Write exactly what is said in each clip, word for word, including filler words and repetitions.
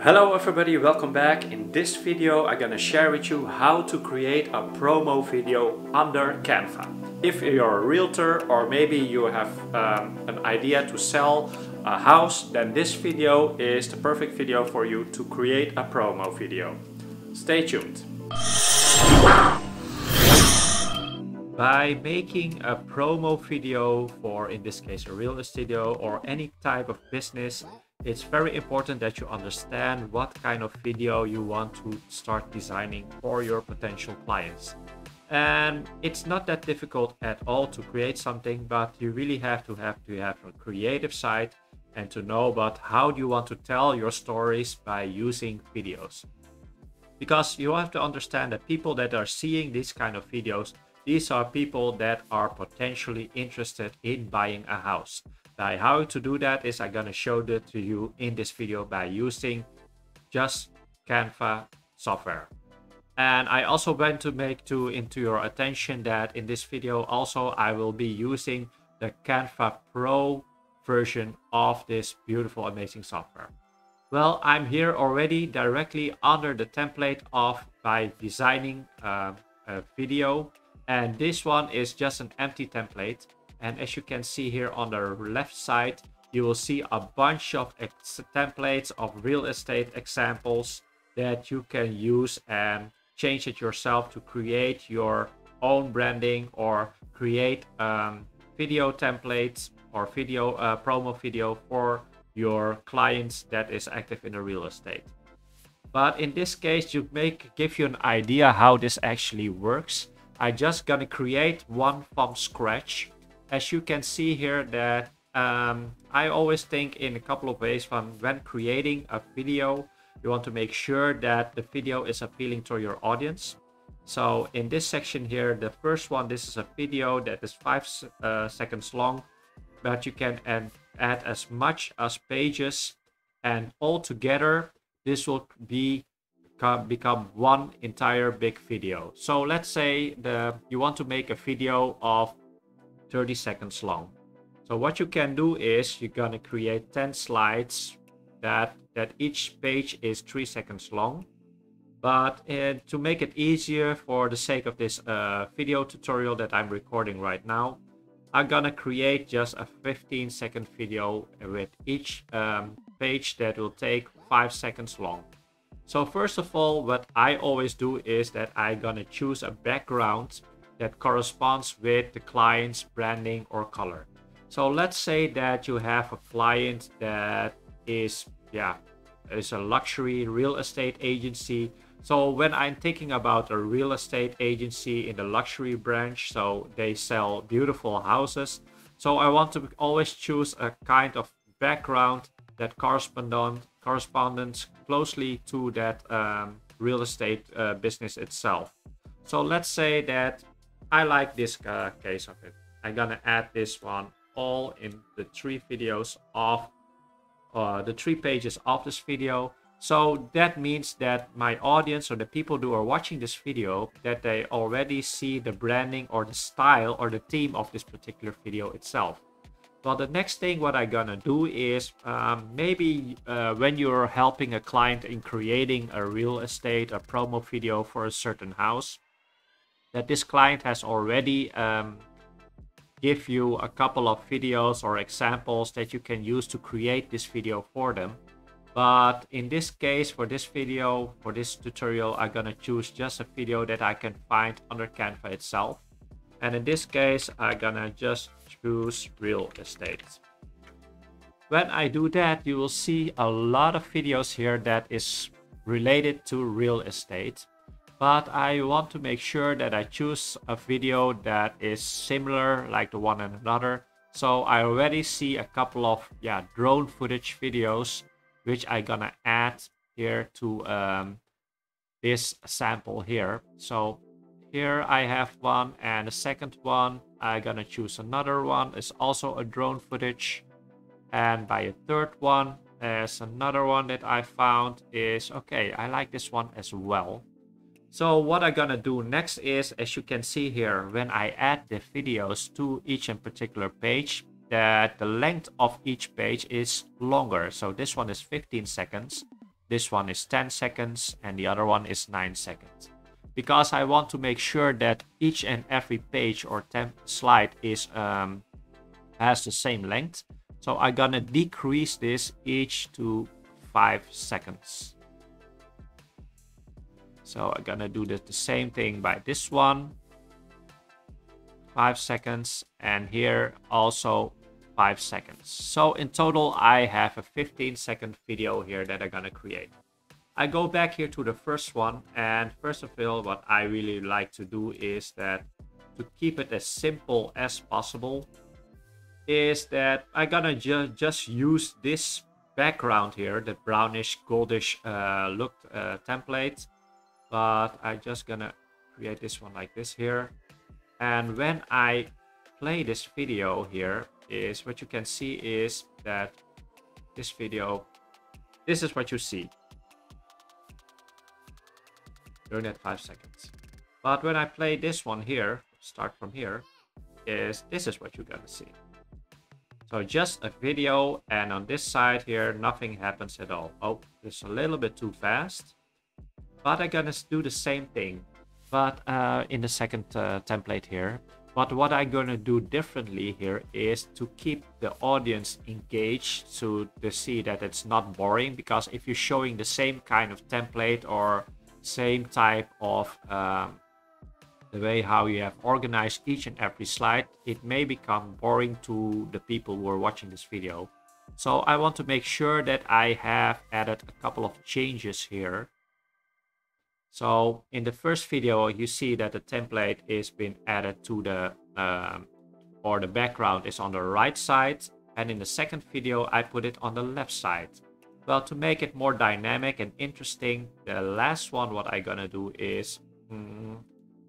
Hello everybody, welcome back. In this video I'm gonna share with you how to create a promo video under Canva. If you're a realtor or maybe you have um, an idea to sell a house, then this video is the perfect video for you to create a promo video. Stay tuned. By making a promo video for, in this case, a real estate video or any type of business, it's very important that you understand what kind of video you want to start designing for your potential clients. And it's not that difficult at all to create something, but you really have to have to have a creative side and to know about how you want to tell your stories by using videos. Because you have to understand that people that are seeing these kind of videos, these are people that are potentially interested in buying a house. By how to do that is I'm gonna show that to you in this video by using just Canva software. And I also want to make to into your attention that in this video also I will be using the Canva Pro version of this beautiful, amazing software. Well, I'm here already directly under the template of by designing uh, a video, and this one is just an empty template. And as you can see here on the left side, you will see a bunch of templates of real estate examples that you can use and change it yourself to create your own branding or create um, video templates or video uh, promo video for your clients that is active in the real estate. But in this case, you make give you an idea how this actually works. I'm just gonna create one from scratch. As you can see here that um, I always think in a couple of ways from when creating a video, you want to make sure that the video is appealing to your audience. So in this section here, the first one, this is a video that is five uh, seconds long, but you can add, add as much as pages, and all together, this will be become one entire big video. So let's say the, you want to make a video of thirty seconds long. So what you can do is you're gonna create ten slides that that each page is three seconds long. But uh, to make it easier for the sake of this uh, video tutorial that I'm recording right now, I'm gonna create just a fifteen second video with each um, page that will take five seconds long. So first of all, what I always do is that I'm gonna choose a background that corresponds with the client's branding or color. So let's say that you have a client that is, yeah, is a luxury real estate agency. So when I'm thinking about a real estate agency in the luxury branch, so they sell beautiful houses. So I want to always choose a kind of background that corresponds correspondence closely to that um, real estate uh, business itself. So let's say that I like this uh, case of it. I'm gonna add this one all in the three videos of uh, the three pages of this video. So that means that my audience or the people who are watching this video, that they already see the branding or the style or the theme of this particular video itself. Well, the next thing what I'm gonna do is um, maybe uh, when you're helping a client in creating a real estate, a promo video for a certain house, that this client has already um, give you a couple of videos or examples that you can use to create this video for them. But in this case, for this video, for this tutorial, I'm gonna choose just a video that I can find under Canva itself. And in this case, I'm gonna just choose real estate. When I do that, you will see a lot of videos here that is related to real estate. But I want to make sure that I choose a video that is similar like the one another. So I already see a couple of yeah drone footage videos, which I'm gonna add here to um, this sample here. So here I have one, and the second one, I'm gonna choose another one. It's also a drone footage. And by a third one, there's another one that I found is, okay, I like this one as well. So what I'm gonna do next is, as you can see here, when I add the videos to each in particular page, that the length of each page is longer. So this one is fifteen seconds. This one is ten seconds and the other one is nine seconds. Because I want to make sure that each and every page or temp slide is um, has the same length. So I'm gonna decrease this each to five seconds. So I'm gonna do the, the same thing by this one. five seconds, and here also five seconds. So in total I have a fifteen second video here that I'm gonna create. I go back here to the first one, and first of all what I really like to do is that to keep it as simple as possible is that I'm gonna ju just use this background here, the brownish goldish uh, look uh, template, but I'm just gonna create this one like this here. And when I play this video here, is what you can see is that this video, this is what you see during that five seconds. But when I play this one here, start from here, is this is what you're gonna see. So just a video, and on this side here, nothing happens at all. Oh, it's a little bit too fast, but I'm gonna do the same thing. But uh, in the second uh, template here, but what I'm gonna do differently here is to keep the audience engaged, so to see that it's not boring. Because if you're showing the same kind of template or same type of um, the way how you have organized each and every slide, it may become boring to the people who are watching this video. So I want to make sure that I have added a couple of changes here. So in the first video, you see that the template is been added to the, um, or the background is on the right side. And in the second video, I put it on the left side. Well, to make it more dynamic and interesting, the last one, what I'm gonna do is, mm,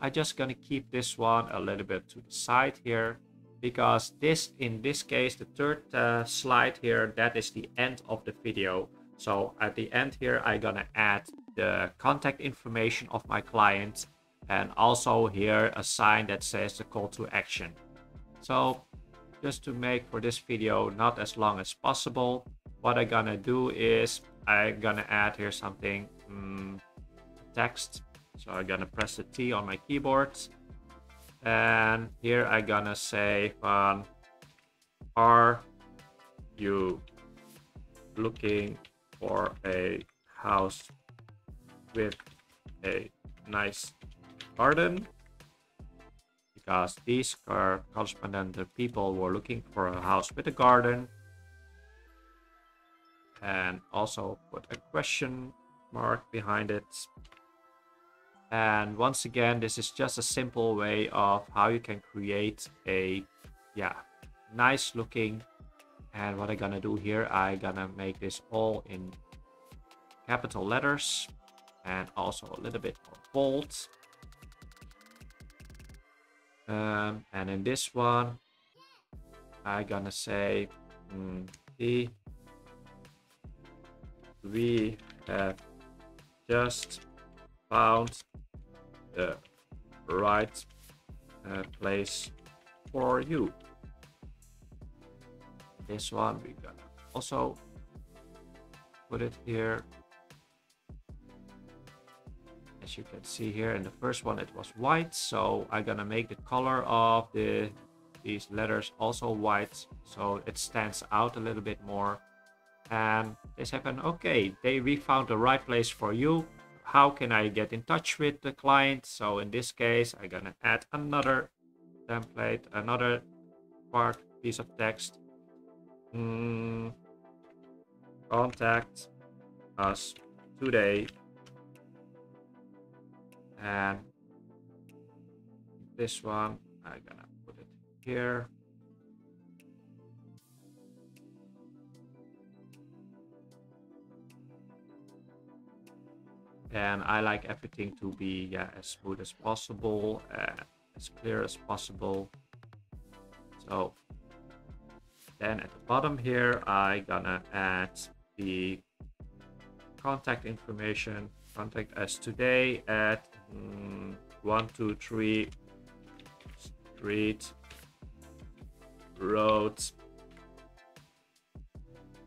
I'm just gonna keep this one a little bit to the side here, because this, in this case, the third uh, slide here, that is the end of the video. So at the end here, I'm gonna add the contact information of my client, and also here a sign that says the call to action. So just to make for this video not as long as possible, what I'm gonna do is I'm gonna add here something um, text. So I'm gonna press the T on my keyboard, and here I'm gonna say, um, "Are you looking for a house with a nice garden?" Because these are correspondent the people who are looking for a house with a garden. And also put a question mark behind it. And once again, this is just a simple way of how you can create a yeah nice looking. And what I'm gonna do here, I'm gonna make this all in capital letters and also a little bit more bold. Um, and in this one, I'm gonna say, mm, "We have just found the right uh, place for you." This one we're gonna also put it here. As you can see here in the first one, it was white, so I'm gonna make the color of the these letters also white, so it stands out a little bit more. And this happened. Okay, they we found the right place for you. How can I get in touch with the client? So in this case, I'm gonna add another template, another part piece of text. Mm, "Contact us today." And this one, I'm gonna put it here. And I like everything to be yeah, as smooth as possible, uh, as clear as possible. So then at the bottom here, I'm gonna add the contact information. "Contact us today at mm, one two three Street Road,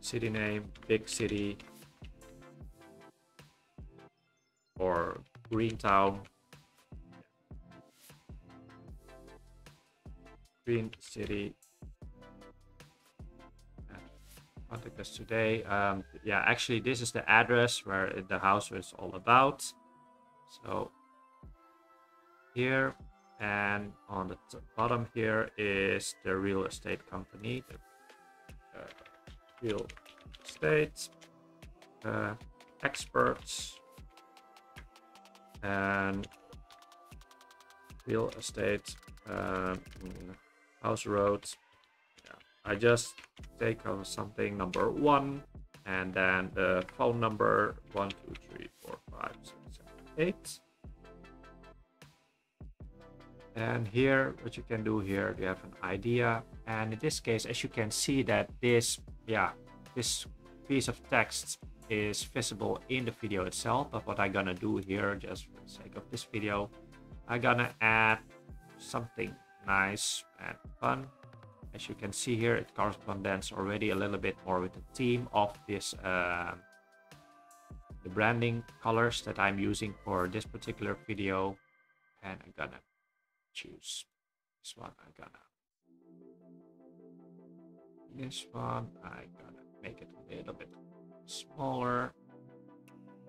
city name, big city, or Greentown, Green City. Contact us today. Um, yeah, actually, this is the address where the house is all about. So here, and on the bottom here is the real estate company, the uh, real estate uh, experts, and real estate uh, house roads. I just take on something number one, and then the phone number one two three four five six seven eight. And here, what you can do here, you have an idea. And in this case, as you can see, that this yeah this piece of text is visible in the video itself. But what I'm gonna do here, just for the sake of this video, I'm gonna add something nice and fun. As you can see here, it corresponds already a little bit more with the theme of this uh, the branding colors that I'm using for this particular video. And I'm gonna choose this one. I'm gonna this one. I'm gonna make it a little bit smaller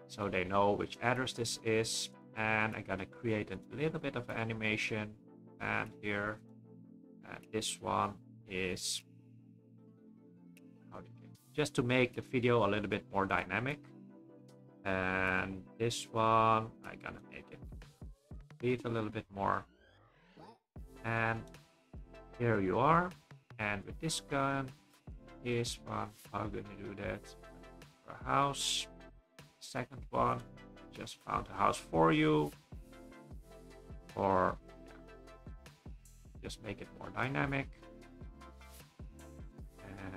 so they know which address this is. And I'm gonna create a little bit of animation. And here, and this one is just to make the video a little bit more dynamic. And this one, I'm gonna make it bleed a little bit more. And here you are. And with this gun, this one, I'm gonna do that for a house. Second one, just found a house for you. Or just make it more dynamic.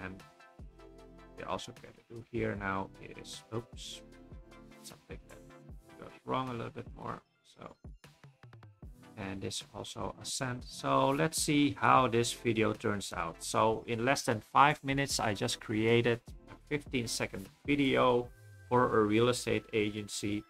And we also going to do here now is, oops, something that goes wrong a little bit more. So, and this also ascend. So let's see how this video turns out. So in less than five minutes, I just created a fifteen second video for a real estate agency.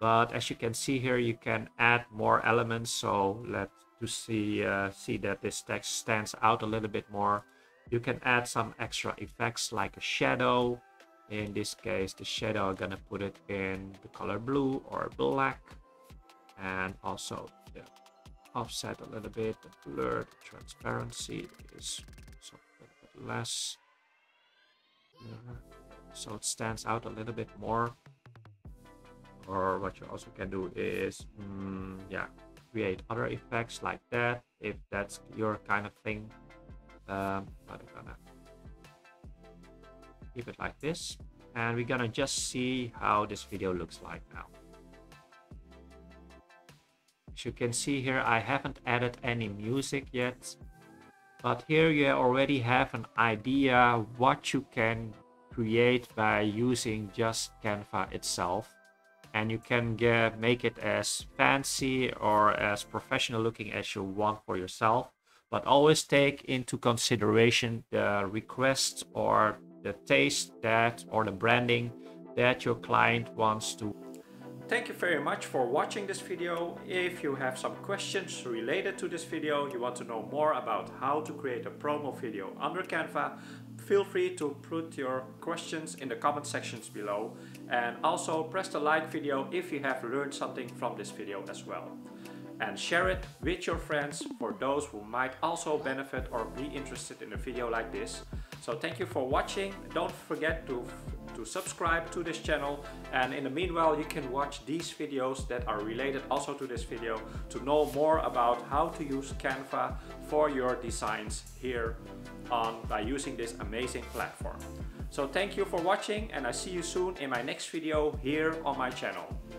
But as you can see here, you can add more elements. So let's to see uh, see that this text stands out a little bit more. You can add some extra effects like a shadow. In this case, the shadow, I'm gonna put it in the color blue or black, and also the offset a little bit, the blur, the transparency is also a little bit less, uh, so it stands out a little bit more. Or what you also can do is mm, yeah create other effects like that, if that's your kind of thing. Um, but I'm gonna keep it like this, and we're gonna just see how this video looks like now. As you can see here, I haven't added any music yet, but here you already have an idea what you can create by using just Canva itself. And you can get, make it as fancy or as professional looking as you want for yourself. But always take into consideration the requests or the taste that or the branding that your client wants to. Thank you very much for watching this video. If you have some questions related to this video, you want to know more about how to create a promo video under Canva, feel free to put your questions in the comment sections below, and also press the like video if you have learned something from this video as well. And share it with your friends for those who might also benefit or be interested in a video like this. So thank you for watching. Don't forget to, to subscribe to this channel, and in the meanwhile you can watch these videos that are related also to this video to know more about how to use Canva for your designs here on by using this amazing platform. So thank you for watching, and I see you soon in my next video here on my channel.